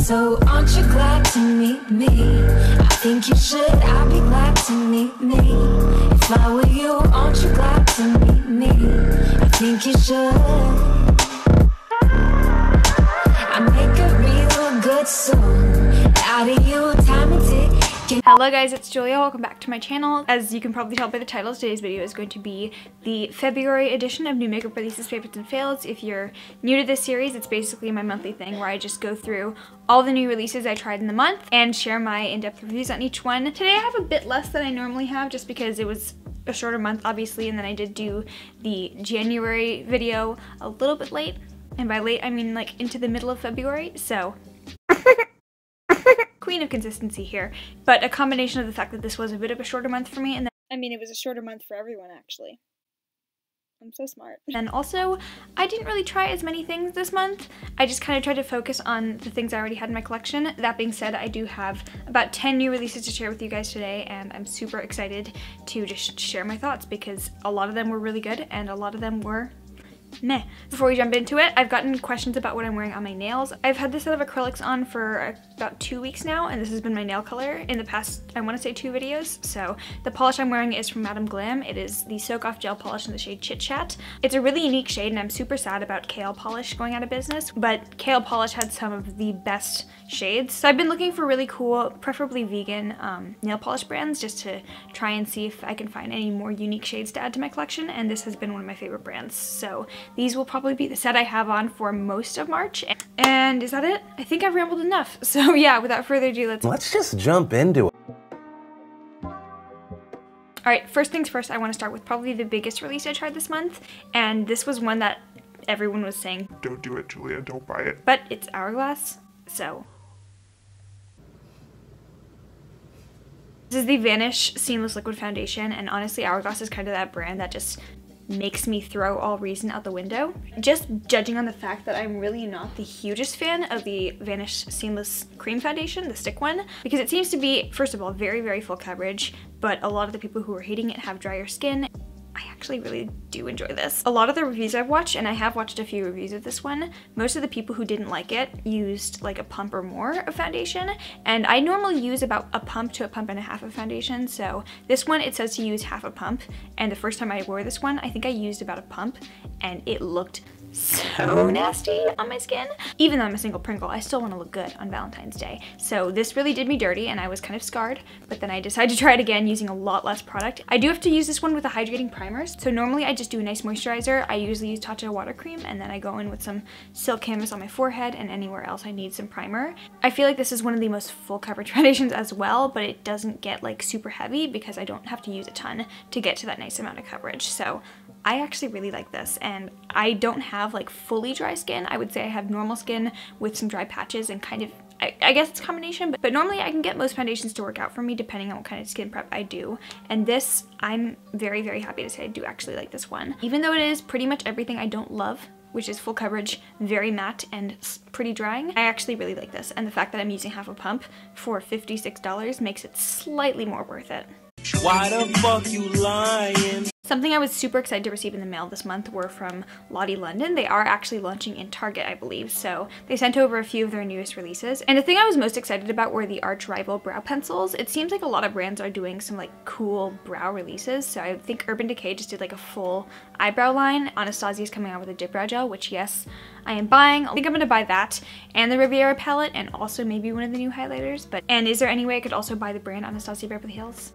So aren't you glad to meet me? I think you should, I'd be glad to meet me. If I were you, aren't you glad to meet me? I think you should. I make a real good song out of you, time and tick. Hello guys, it's Julia. Welcome back to my channel. As you can probably tell by the title, today's video is going to be the February edition of New Makeup Releases, Favorites, and Fails. If you're new to this series, it's basically my monthly thing where I just go through all the new releases I tried in the month and share my in-depth reviews on each one. Today I have a bit less than I normally have just because it was a shorter month, obviously, and then I did do the January video a little bit late. And by late, I mean like into the middle of February, so... Queen of consistency here, but a combination of the fact that this was a bit of a shorter month for me, and then, I mean, it was a shorter month for everyone, actually. I'm so smart. And also, I didn't really try as many things this month. I just kind of tried to focus on the things I already had in my collection. That being said, I do have about 10 new releases to share with you guys today, and I'm super excited to just share my thoughts because a lot of them were really good and a lot of them were meh. Before we jump into it, I've gotten questions about what I'm wearing on my nails. I've had this set of acrylics on for about 2 weeks now, and this has been my nail color in the past, I want to say, 2 videos. So the polish I'm wearing is from Madame Glam. It is the Soak Off Gel Polish in the shade Chit Chat. It's a really unique shade, and I'm super sad about KL Polish going out of business, but KL Polish had some of the best shades. So I've been looking for really cool, preferably vegan nail polish brands just to try and see if I can find any more unique shades to add to my collection, and this has been one of my favorite brands. So these will probably be the set I have on for most of March. And is that it? I think I've rambled enough. So yeah, without further ado, let's just jump into it. All right, first things first, I want to start with probably the biggest release I tried this month. And this was one that everyone was saying, don't do it, Julia, don't buy it. But it's Hourglass, so. This is the Vanish Seamless Liquid Foundation. And honestly, Hourglass is kind of that brand that just makes me throw all reason out the window. Just judging on the fact that I'm really not the hugest fan of the Vanish Seamless Cream Foundation, the stick one, because it seems to be, first of all, very, very full coverage, but a lot of the people who are hating it have drier skin. I actually really do enjoy this. A lot of the reviews I've watched, and I have watched a few reviews of this one, most of the people who didn't like it used like a pump or more of foundation, and I normally use about a pump to a pump and a half of foundation, so this one it says to use half a pump, and the first time I wore this one, I think I used about a pump, and it looked so nasty on my skin. Even though I'm a single Pringle, I still want to look good on Valentine's Day. So this really did me dirty and I was kind of scarred, but then I decided to try it again using a lot less product. I do have to use this one with a hydrating primer. So normally I just do a nice moisturizer. I usually use Tatcha water cream and then I go in with some Silk Canvas on my forehead and anywhere else I need some primer. I feel like this is one of the most full coverage foundations as well, but it doesn't get like super heavy because I don't have to use a ton to get to that nice amount of coverage. So I actually really like this, and I don't have like fully dry skin. I would say I have normal skin with some dry patches and kind of, I guess it's a combination, but normally I can get most foundations to work out for me depending on what kind of skin prep I do. And this, I'm very, very happy to say I do actually like this one. Even though it is pretty much everything I don't love, which is full coverage, very matte, and pretty drying. I actually really like this, and the fact that I'm using half a pump for $56 makes it slightly more worth it. Why the fuck you lying? Something I was super excited to receive in the mail this month were from Lottie London. They are actually launching in Target, I believe, so they sent over a few of their newest releases. And the thing I was most excited about were the Arch Rival brow pencils. It seems like a lot of brands are doing some like cool brow releases, so I think Urban Decay just did like a full eyebrow line. Anastasia is coming out with a dip brow gel, which yes, I am buying. I think I'm gonna buy that and the Riviera palette and also maybe one of the new highlighters, but and is there any way I could also buy the brand Anastasia Beverly Hills?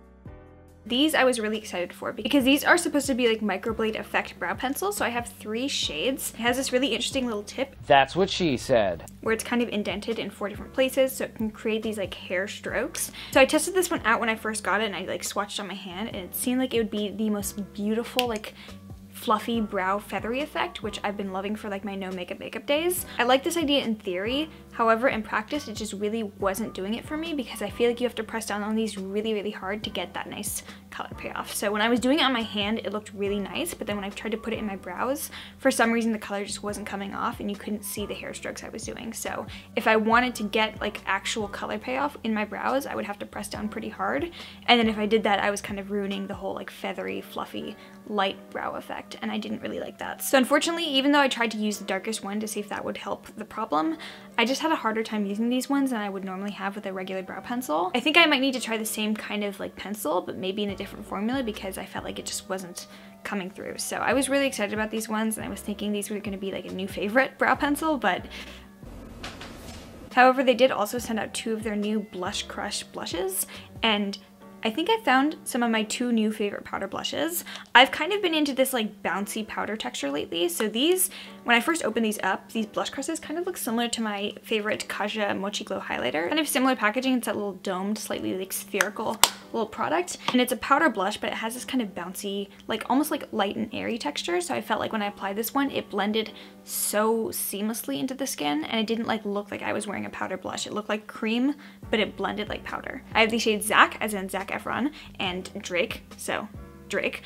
These I was really excited for because these are supposed to be like microblade effect brow pencils, so I have 3 shades. It has this really interesting little tip. That's what she said. Where it's kind of indented in 4 different places, so it can create these like hair strokes. So I tested this one out when I first got it and I like swatched on my hand and it seemed like it would be the most beautiful like fluffy brow feathery effect, which I've been loving for like my no makeup days. I like this idea in theory, however in practice it just really wasn't doing it for me because I feel like you have to press down on these really, really hard to get that nice color payoff. So when I was doing it on my hand, it looked really nice, but then when I tried to put it in my brows, for some reason the color just wasn't coming off and you couldn't see the hair strokes I was doing. So if I wanted to get like actual color payoff in my brows, I would have to press down pretty hard. And then if I did that, I was kind of ruining the whole like feathery, fluffy, light brow effect. And I didn't really like that. So unfortunately, even though I tried to use the darkest one to see if that would help the problem, I just had a harder time using these ones than I would normally have with a regular brow pencil. I think I might need to try the same kind of like pencil, but maybe in a different formula, because I felt like it just wasn't coming through. So I was really excited about these ones, and I was thinking these were gonna be like a new favorite brow pencil, but however, they did also send out two of their new Blush Crush blushes, and I think I found some of my two new favorite powder blushes. I've kind of been into this like bouncy powder texture lately, so these, when I first opened these up, these blush crushes kind of look similar to my favorite Kaja Mochi Glow highlighter. Kind of similar packaging, it's that little domed, slightly like spherical little product, and it's a powder blush, but it has this kind of bouncy, like almost like light and airy texture, so I felt like when I applied this one, it blended so seamlessly into the skin, and it didn't like look like I was wearing a powder blush. It looked like cream, but it blended like powder. I have the shade Zac, as in Zac Efron, and Drake, so Drake.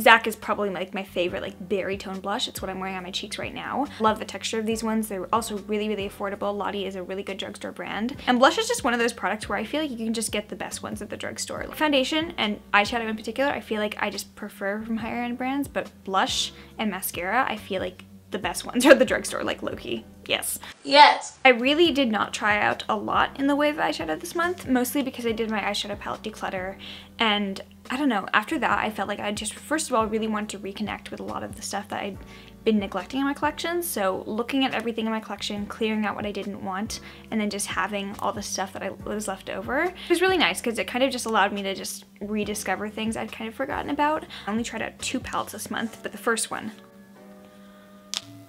Zac is probably like my favorite like berry tone blush. It's what I'm wearing on my cheeks right now. Love the texture of these ones. They're also really, really affordable. Lottie is a really good drugstore brand. And blush is just one of those products where I feel like you can just get the best ones at the drugstore. Like foundation and eyeshadow in particular, I feel like I just prefer from higher end brands, but blush and mascara, I feel like the best ones are at the drugstore, like low-key. Yes. Yes. I really did not try out a lot in the way of eyeshadow this month, mostly because I did my eyeshadow palette declutter, and I don't know, after that I felt like I just, first of all, really wanted to reconnect with a lot of the stuff that I'd been neglecting in my collection, so looking at everything in my collection, clearing out what I didn't want, and then just having all the stuff that I was left over. It was really nice because it kind of just allowed me to just rediscover things I'd kind of forgotten about. I only tried out two palettes this month, but the first one,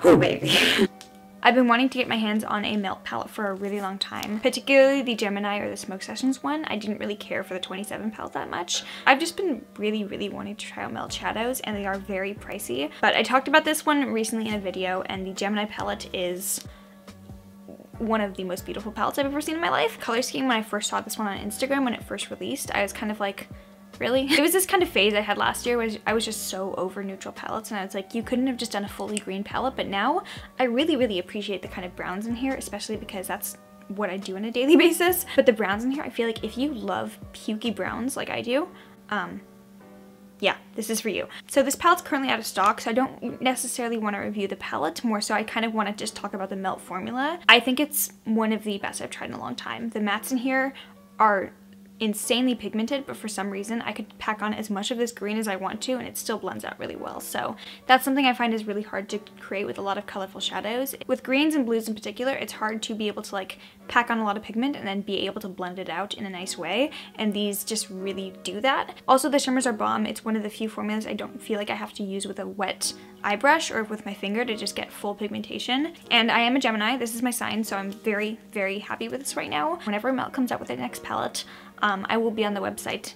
oh baby. I've been wanting to get my hands on a Melt palette for a really long time, particularly the Gemini or the Smoke Sessions one. I didn't really care for the 27 palette that much. I've just been really, really wanting to try out Melt shadows, and they are very pricey. But I talked about this one recently in a video, and the Gemini palette is one of the most beautiful palettes I've ever seen in my life. Color scheme, when I first saw this one on Instagram when it first released, I was kind of like, really? It was this kind of phase I had last year where I was just so over neutral palettes, and I was like, you couldn't have just done a fully green palette, but now I really, really appreciate the kind of browns in here, especially because that's what I do on a daily basis. But the browns in here, I feel like if you love pukey browns like I do, yeah, this is for you. So this palette's currently out of stock, so I don't necessarily want to review the palette, more so I kind of want to just talk about the Melt formula. I think it's one of the best I've tried in a long time. The mattes in here are insanely pigmented, but for some reason I could pack on as much of this green as I want to and it still blends out really well, so that's something I find is really hard to create with a lot of colorful shadows. With greens and blues in particular, it's hard to be able to like pack on a lot of pigment and then be able to blend it out in a nice way, and these just really do that. Also, the shimmers are bomb. It's one of the few formulas I don't feel like I have to use with a wet eye brush or with my finger to just get full pigmentation, and I am a Gemini, this is my sign, so I'm very, very happy with this right now. Whenever Melt comes out with their next palette, I will be on the website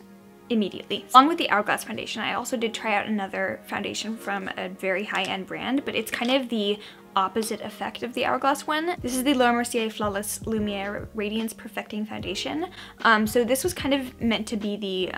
immediately. Along with the Hourglass foundation, I also did try out another foundation from a very high-end brand, but it's kind of the opposite effect of the Hourglass one. This is the Laura Mercier Flawless Lumiere Radiance Perfecting foundation. So this was kind of meant to be the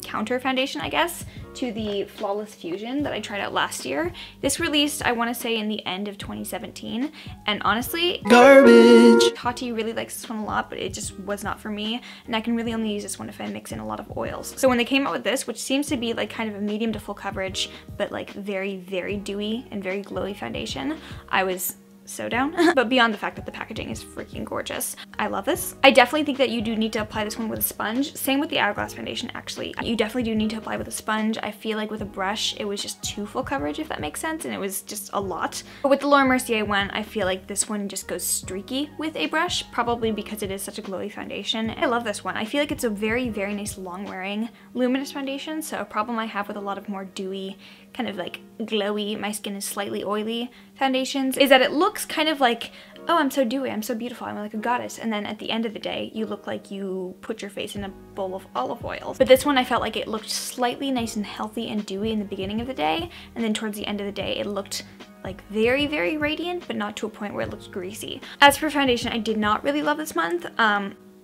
counter foundation, I guess, to the Flawless Fusion that I tried out last year. This released, I want to say, in the end of 2017, and honestly, garbage! Tati really likes this one a lot, but it just was not for me, and I can really only use this one if I mix in a lot of oils. So when they came out with this, which seems to be like kind of a medium to full coverage, but like very, very dewy and very glowy foundation, I was so down. But beyond the fact that the packaging is freaking gorgeous, I love this. I definitely think that you do need to apply this one with a sponge. Same with the Hourglass foundation, actually. You definitely do need to apply with a sponge. I feel like with a brush, it was just too full coverage, if that makes sense, and it was just a lot. But with the Laura Mercier one, I feel like this one just goes streaky with a brush, probably because it is such a glowy foundation. I love this one. I feel like it's a very, very nice, long-wearing, luminous foundation, so a problem I have with a lot of more dewy, kind of like glowy, my skin is slightly oily foundations is that it looks kind of like, oh, I'm so dewy, I'm so beautiful, I'm like a goddess, and then at the end of the day you look like you put your face in a bowl of olive oil. But this one, I felt like it looked slightly nice and healthy and dewy in the beginning of the day, and then towards the end of the day it looked like very, very radiant, but not to a point where it looked greasy. As for foundation, I did not really love this month.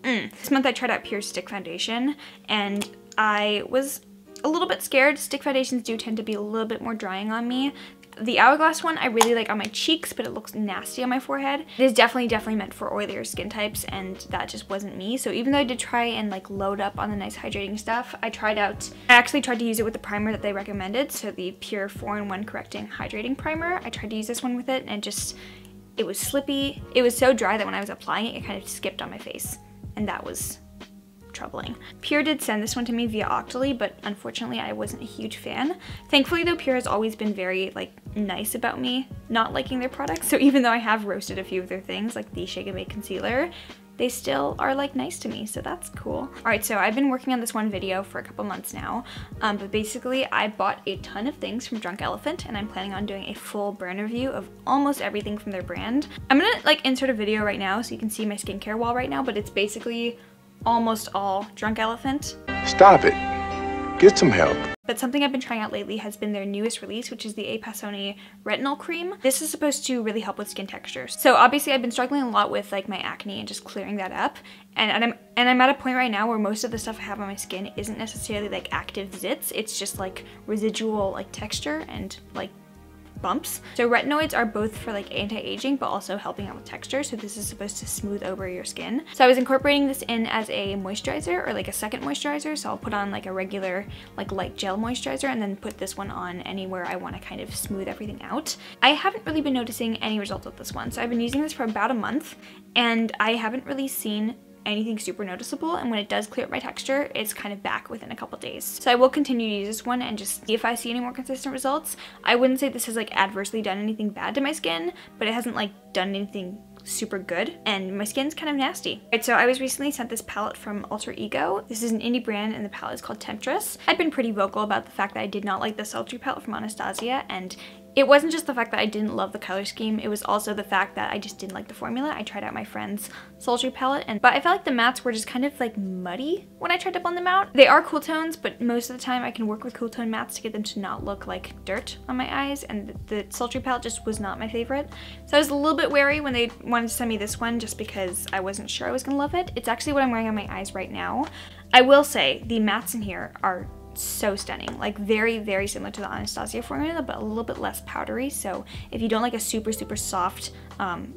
This month I tried out PUR stick foundation, and I was a little bit scared. Stick foundations do tend to be a little bit more drying on me, The Hourglass one I really like on my cheeks, but it looks nasty on my forehead. It is definitely meant for oilier skin types, and that just wasn't me. So even though I did try and like load up on the nice hydrating stuff, I actually tried to use it with the primer that they recommended, so the PUR 4-in-1 Correcting Hydrating Primer. I tried to use this one with it, and it was slippy. It was so dry that when I was applying it, it kind of skipped on my face, and that was troubling. PUR did send this one to me via Octoly, but unfortunately I wasn't a huge fan. Thankfully though, PUR has always been very like nice about me not liking their products, so even though I have roasted a few of their things like the Shake and Bake concealer, they still are like nice to me, so that's cool. Alright, so I've been working on this one video for a couple months now, but basically I bought a ton of things from Drunk Elephant, and I'm planning on doing a full burn review of almost everything from their brand. I'm gonna like insert a video right now so you can see my skincare wall right now, but it's basically almost all Drunk Elephant. Stop it. Get some help. But something I've been trying out lately has been their newest release, which is the A-Passioni Retinol Cream. This is supposed to really help with skin texture. So obviously I've been struggling a lot with like my acne and just clearing that up. And I'm at a point right now where most of the stuff I have on my skin isn't necessarily like active zits. It's just like residual like texture and like bumps. So retinoids are both for like anti-aging but also helping out with texture, so this is supposed to smooth over your skin. So I was incorporating this in as a moisturizer or like a second moisturizer, so I'll put on like a regular like light gel moisturizer and then put this one on anywhere I want to kind of smooth everything out. I haven't really been noticing any results with this one, so I've been using this for about a month and I haven't really seen anything super noticeable, and when it does clear up my texture, it's kind of back within a couple days. So I will continue to use this one and just see if I see any more consistent results. I wouldn't say this has like adversely done anything bad to my skin, but it hasn't like done anything super good, and my skin's kind of nasty. Alright, so I was recently sent this palette from Alter Ego. This is an indie brand and the palette is called Temptress. I've been pretty vocal about the fact that I did not like the Sultry palette from Anastasia, and it wasn't just the fact that I didn't love the color scheme, it was also the fact that I just didn't like the formula. I tried out my friend's Sultry palette, but I felt like the mattes were just kind of like muddy when I tried to blend them out. They are cool tones, but most of the time I can work with cool tone mattes to get them to not look like dirt on my eyes, and the Sultry palette just was not my favorite. So I was a little bit wary when they wanted to send me this one just because I wasn't sure I was gonna love it. It's actually what I'm wearing on my eyes right now. I will say the mattes in here are so stunning, like very, very similar to the Anastasia formula but a little bit less powdery, so if you don't like a super, super soft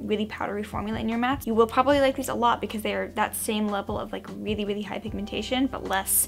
really powdery formula in your mattes, you will probably like these a lot because they are that same level of like really, really high pigmentation but less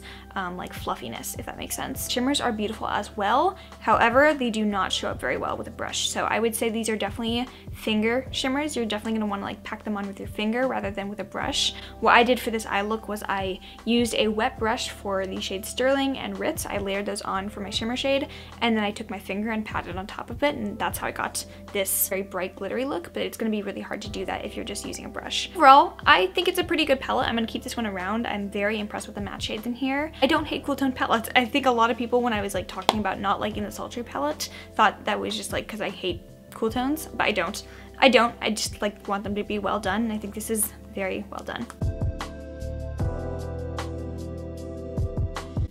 like fluffiness, if that makes sense. Shimmers are beautiful as well, however they do not show up very well with a brush, so I would say these are definitely finger shimmers. You're definitely going to want to like pack them on with your finger rather than with a brush. What I did for this eye look was I used a wet brush for the shade Sterling and Ritz. I layered those on for my shimmer shade, and then I took my finger and patted on top of it, and that's how I got this very bright glittery look, but it's going to be really hard to do that if you're just using a brush. Overall, I think it's a pretty good palette. I'm going to keep this one around. I'm very impressed with the matte shades in here. I don't hate cool tone palettes. I think a lot of people when I was like talking about not liking the Sultry palette thought that was just like because I hate cool tones, but I don't. I just like want them to be well done, and I think this is very well done.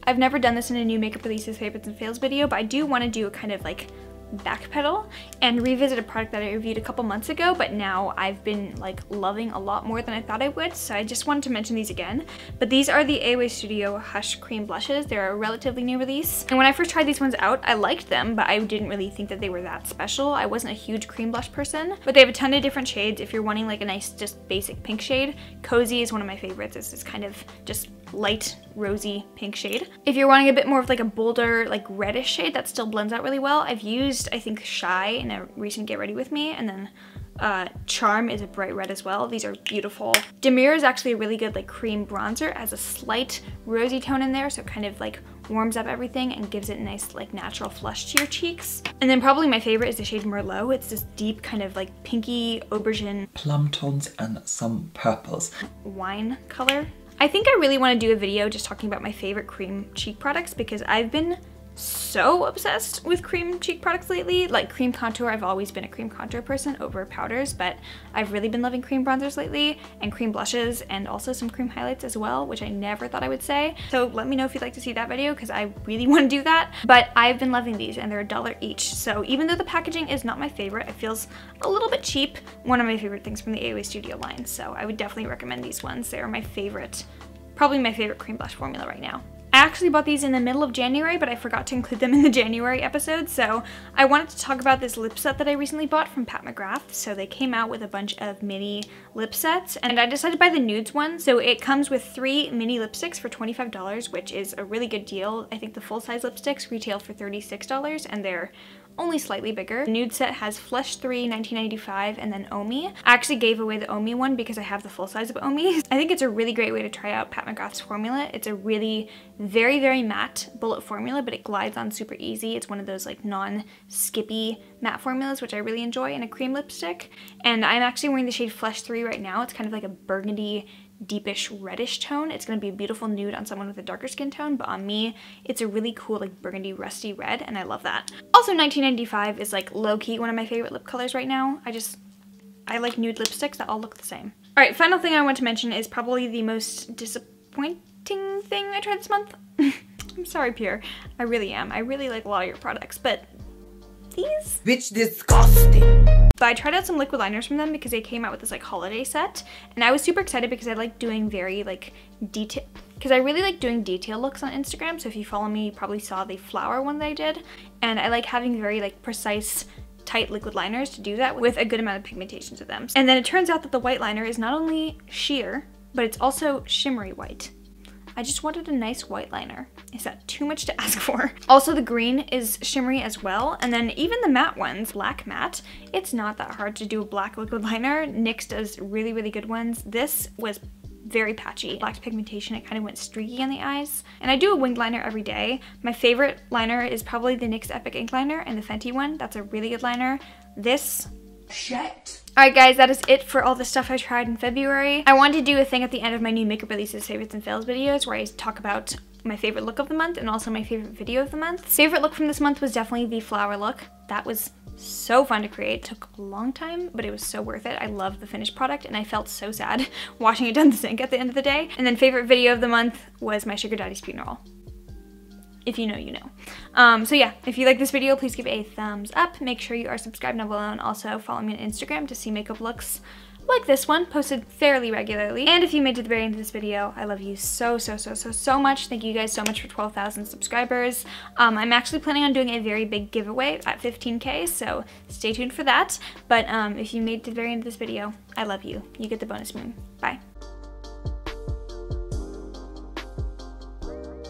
I've never done this in a new makeup releases, favorites, and fails video, but I do want to do a kind of like backpedal and revisit a product that I reviewed a couple months ago, but now I've been like loving a lot more than I thought I would, so I just wanted to mention these again. But these are the AOA Studio Hush Cream Blushes. They're a relatively new release, and when I first tried these ones out I liked them, but I didn't really think that they were that special. I wasn't a huge cream blush person, but they have a ton of different shades. If you're wanting like a nice just basic pink shade, Cozy is one of my favorites. It's this kind of just light rosy pink shade. If you're wanting a bit more of like a bolder like reddish shade that still blends out really well, I've used I think Shy in a recent Get Ready With Me, and then Charm is a bright red as well. These are beautiful. Demure is actually a really good like cream bronzer. It has a slight rosy tone in there, so it kind of like warms up everything and gives it a nice like natural flush to your cheeks. And then probably my favorite is the shade Merlot. It's this deep kind of like pinky aubergine plum tones and some purples wine color. I think I really want to do a video just talking about my favorite cream cheek products because I've been so obsessed with cream cheek products lately. Like cream contour, I've always been a cream contour person over powders, but I've really been loving cream bronzers lately, and cream blushes, and also some cream highlights as well, which I never thought I would say. So let me know if you'd like to see that video because I really want to do that. But I've been loving these, and they're $1 each, so even though the packaging is not my favorite, it feels a little bit cheap. One of my favorite things from the AOA Studio line, so I would definitely recommend these ones. They're my favorite, probably my favorite cream blush formula right now. I actually bought these in the middle of January, but I forgot to include them in the January episode, so I wanted to talk about this lip set that I recently bought from Pat McGrath. So they came out with a bunch of mini lip sets, and I decided to buy the nudes one. So it comes with 3 mini lipsticks for $25, which is a really good deal. I think the full-size lipsticks retail for $36, and they're only slightly bigger. The nude set has Flesh 3, 1995, and then Omi. I actually gave away the Omi one because I have the full size of Omi. I think it's a really great way to try out Pat McGrath's formula. It's a really very, very matte bullet formula, but it glides on super easy. It's one of those like non-skippy matte formulas, which I really enjoy in a cream lipstick. And I'm actually wearing the shade Flesh 3 right now. It's kind of like a burgundy, deepish reddish tone. It's going to be a beautiful nude on someone with a darker skin tone, but on me, it's a really cool like burgundy rusty red, and I love that. Also, 1995 is like low-key one of my favorite lip colors right now. I like nude lipsticks that all look the same. All right, final thing I want to mention is probably the most disappointing thing I tried this month. I'm sorry, Pure. I really am. I really like a lot of your products, but these? Bitch, disgusting. But I tried out some liquid liners from them because they came out with this like holiday set, and I was super excited because I like doing very like detail, because I really like doing detail looks on Instagram. So if you follow me, you probably saw the flower one that I did, and I like having very like precise tight liquid liners to do that with a good amount of pigmentation to them. And then it turns out that the white liner is not only sheer, but it's also shimmery white. I just wanted a nice white liner. Is that too much to ask for? Also, the green is shimmery as well. And then even the matte ones, black matte, it's not that hard to do a black liquid liner. NYX does really, really good ones. This was very patchy. Black pigmentation, it kind of went streaky on the eyes. And I do a winged liner every day. My favorite liner is probably the NYX Epic Ink Liner and the Fenty one. That's a really good liner. This... shit. Alright guys, that is it for all the stuff I tried in February. I wanted to do a thing at the end of my new makeup releases, favorites and fails videos, where I talk about my favorite look of the month and also my favorite video of the month. Favorite look from this month was definitely the flower look. That was so fun to create. It took a long time, but it was so worth it. I loved the finished product, and I felt so sad watching it down the sink at the end of the day. And then favorite video of the month was my sugar daddy's funeral. If you know, you know. So yeah, if you like this video, please give it a thumbs up. Make sure you are subscribed down below, and also follow me on Instagram to see makeup looks like this one posted fairly regularly. And if you made it to the very end of this video, I love you so, so, so, so, so much. Thank you guys so much for 12,000 subscribers. I'm actually planning on doing a very big giveaway at 15K, so stay tuned for that. But if you made it to the very end of this video, I love you. You get the bonus moon. Bye.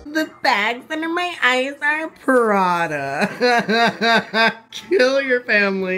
The bags under my eyes are Prada. Kill your family.